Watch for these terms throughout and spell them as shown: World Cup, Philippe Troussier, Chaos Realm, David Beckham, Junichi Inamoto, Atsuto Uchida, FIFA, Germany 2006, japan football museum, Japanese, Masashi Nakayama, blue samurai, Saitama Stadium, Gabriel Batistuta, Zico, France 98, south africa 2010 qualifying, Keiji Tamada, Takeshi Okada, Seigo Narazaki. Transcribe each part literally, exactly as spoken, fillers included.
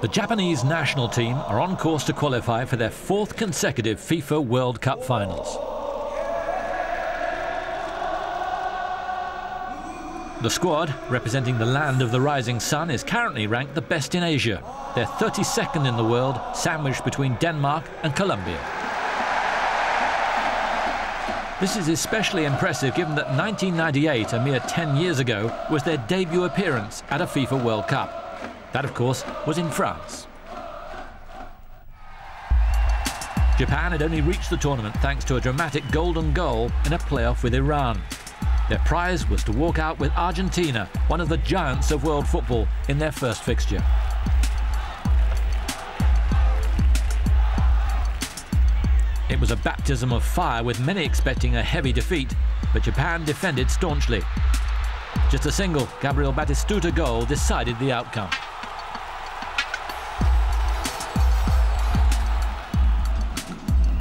The Japanese national team are on course to qualify for their fourth consecutive FIFA World Cup finals. The squad, representing the land of the rising sun, is currently ranked the best in Asia. They're thirty-second in the world, sandwiched between Denmark and Colombia. This is especially impressive given that nineteen ninety-eight, a mere ten years ago, was their debut appearance at a FIFA World Cup. That, of course, was in France. Japan had only reached the tournament thanks to a dramatic golden goal in a playoff with Iran. Their prize was to walk out with Argentina, one of the giants of world football, in their first fixture. It was a baptism of fire, with many expecting a heavy defeat, but Japan defended staunchly. Just a single Gabriel Batistuta goal decided the outcome.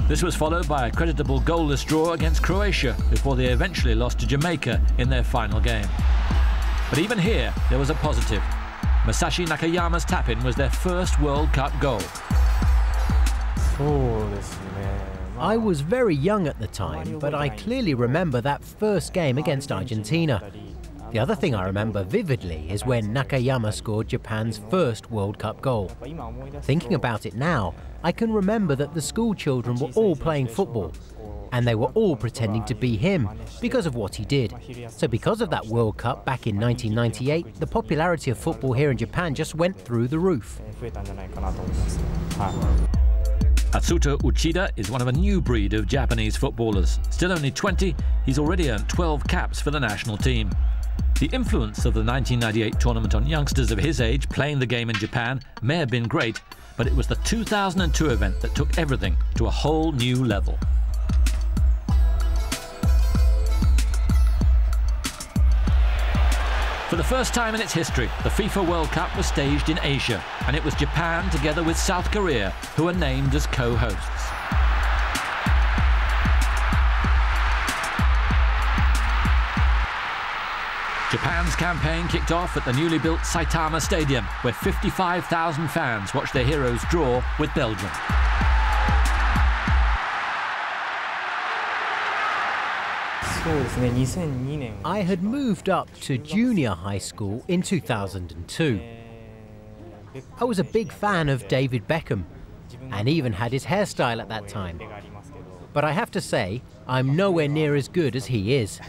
This was followed by a creditable goalless draw against Croatia before they eventually lost to Jamaica in their final game. But even here, there was a positive. Masashi Nakayama's tap-in was their first World Cup goal. I was very young at the time, but I clearly remember that first game against Argentina. The other thing I remember vividly is when Nakayama scored Japan's first World Cup goal. Thinking about it now, I can remember that the school children were all playing football, and they were all pretending to be him because of what he did. So because of that World Cup back in nineteen ninety-eight, the popularity of football here in Japan just went through the roof. Atsuto Uchida is one of a new breed of Japanese footballers. Still only twenty, he's already earned twelve caps for the national team. The influence of the nineteen ninety-eight tournament on youngsters of his age playing the game in Japan may have been great, but it was the two thousand two event that took everything to a whole new level. For the first time in its history, the FIFA World Cup was staged in Asia, and it was Japan together with South Korea who were named as co-hosts. Japan's campaign kicked off at the newly built Saitama Stadium, where fifty-five thousand fans watched their heroes draw with Belgium. I had moved up to junior high school in two thousand two. I was a big fan of David Beckham, and even had his hairstyle at that time. But I have to say, I'm nowhere near as good as he is.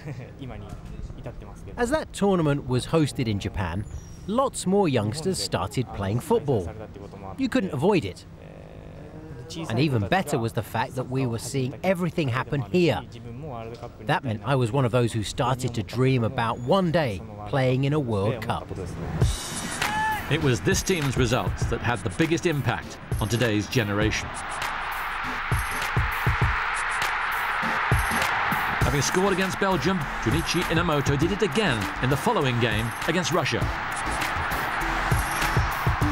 As that tournament was hosted in Japan, lots more youngsters started playing football. You couldn't avoid it. And even better was the fact that we were seeing everything happen here. That meant I was one of those who started to dream about one day playing in a World Cup. It was this team's results that had the biggest impact on today's generation. Having scored against Belgium, Junichi Inamoto did it again in the following game against Russia.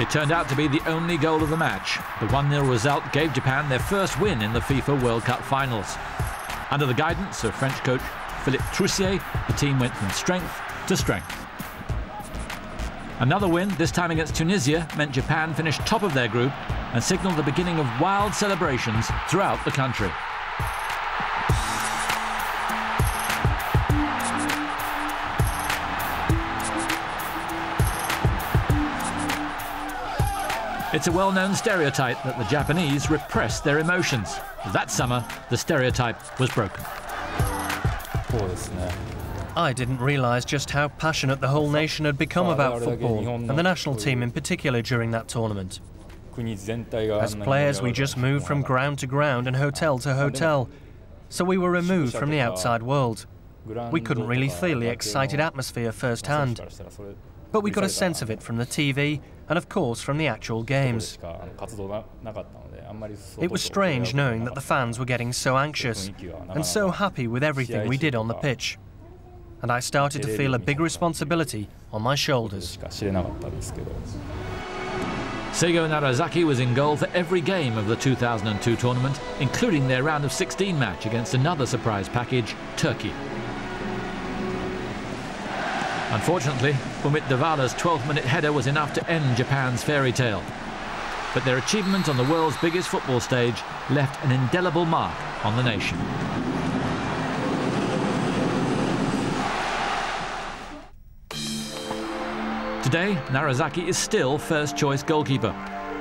It turned out to be the only goal of the match. The one nil result gave Japan their first win in the FIFA World Cup finals. Under the guidance of French coach Philippe Troussier, the team went from strength to strength. Another win, this time against Tunisia, meant Japan finished top of their group and signalled the beginning of wild celebrations throughout the country. It's a well-known stereotype that the Japanese repress their emotions. That summer, the stereotype was broken. I didn't realise just how passionate the whole nation had become about football, and the national team in particular during that tournament. As players, we just moved from ground to ground and hotel to hotel, so we were removed from the outside world. We couldn't really feel the excited atmosphere firsthand. But we got a sense of it from the T V and, of course, from the actual games. It was strange knowing that the fans were getting so anxious and so happy with everything we did on the pitch. And I started to feel a big responsibility on my shoulders. Seigo Narazaki was in goal for every game of the two thousand two tournament, including their round of sixteen match against another surprise package, Turkey. Unfortunately, Umit Davala's twelfth minute header was enough to end Japan's fairy tale. but their achievement on the world's biggest football stage left an indelible mark on the nation. Today, Narazaki is still first-choice goalkeeper.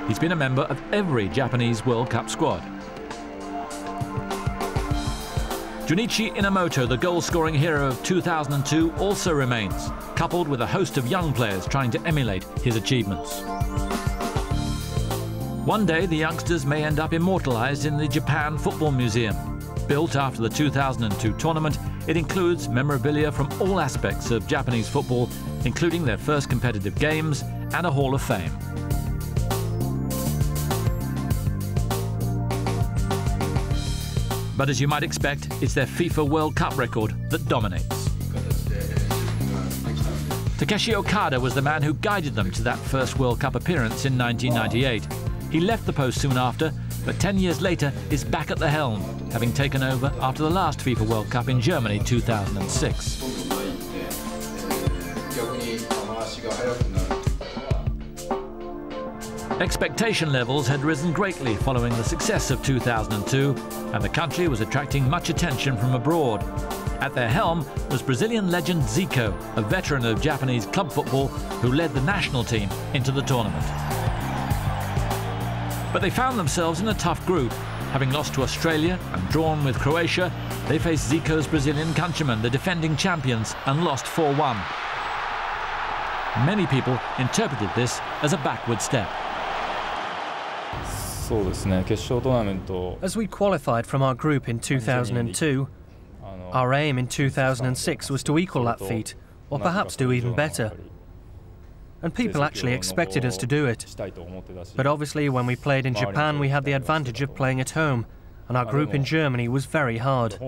He's been a member of every Japanese World Cup squad. Junichi Inamoto, the goal-scoring hero of two thousand two, also remains, coupled with a host of young players trying to emulate his achievements. One day, the youngsters may end up immortalised in the Japan Football Museum. Built after the two thousand two tournament, it includes memorabilia from all aspects of Japanese football, including their first competitive games and a Hall of Fame. But as you might expect, it's their FIFA World Cup record that dominates. Takeshi Okada was the man who guided them to that first World Cup appearance in nineteen ninety-eight. He left the post soon after, but ten years later is back at the helm, having taken over after the last FIFA World Cup in Germany two thousand six. Expectation levels had risen greatly following the success of two thousand two, and the country was attracting much attention from abroad. At their helm was Brazilian legend Zico, a veteran of Japanese club football who led the national team into the tournament. But they found themselves in a tough group. Having lost to Australia and drawn with Croatia, they faced Zico's Brazilian countrymen, the defending champions, and lost four one. Many people interpreted this as a backward step. As we qualified from our group in two thousand two, our aim in two thousand six was to equal that feat, or perhaps do even better. And people actually expected us to do it. But obviously when we played in Japan we had the advantage of playing at home, and our group in Germany was very hard.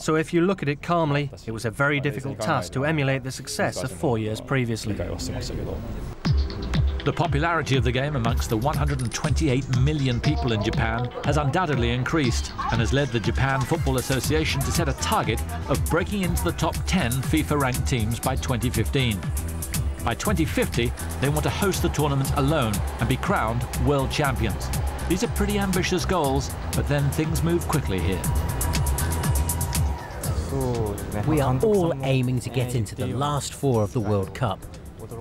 So if you look at it calmly, it was a very difficult task to emulate the success of four years previously. The popularity of the game amongst the one hundred twenty-eight million people in Japan has undoubtedly increased and has led the Japan Football Association to set a target of breaking into the top ten FIFA-ranked teams by twenty fifteen. By twenty fifty, they want to host the tournament alone and be crowned world champions. These are pretty ambitious goals, but then things move quickly here. We are all aiming to get into the last four of the World Cup.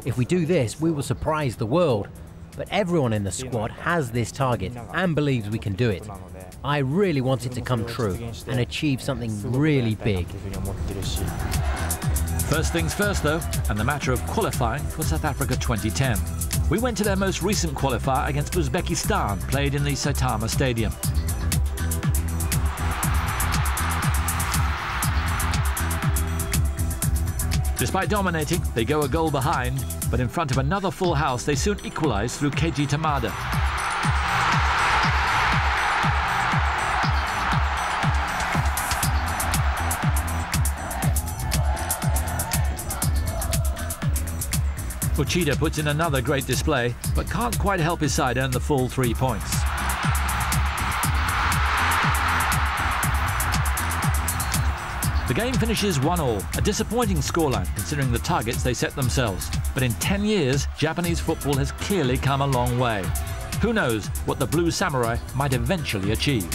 If we do this, we will surprise the world. But everyone in the squad has this target and believes we can do it. I really want it to come true and achieve something really big. First things first, though, and the matter of qualifying for South Africa twenty ten. We went to their most recent qualifier against Uzbekistan, played in the Saitama Stadium. Despite dominating, they go a goal behind, but in front of another full house, they soon equalise through Keiji Tamada. Uchida puts in another great display, but can't quite help his side earn the full three points. The game finishes one all, a disappointing scoreline considering the targets they set themselves. But in ten years, Japanese football has clearly come a long way. Who knows what the Blue Samurai might eventually achieve?